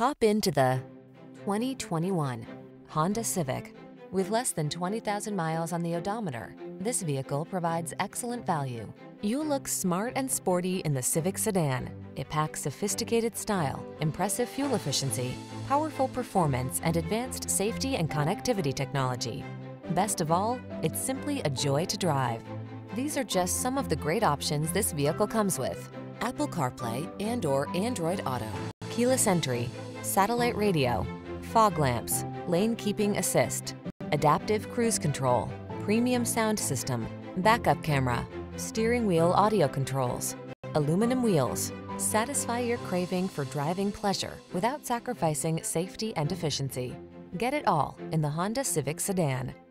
Hop into the 2021 Honda Civic. With less than 20,000 miles on the odometer, this vehicle provides excellent value. You'll look smart and sporty in the Civic sedan. It packs sophisticated style, impressive fuel efficiency, powerful performance, and advanced safety and connectivity technology. Best of all, it's simply a joy to drive. These are just some of the great options this vehicle comes with: Apple CarPlay and/or Android Auto, keyless entry, satellite radio, fog lamps, lane keeping assist, adaptive cruise control, premium sound system, backup camera, steering wheel audio controls, aluminum wheels. Satisfy your craving for driving pleasure without sacrificing safety and efficiency. Get it all in the Honda Civic sedan.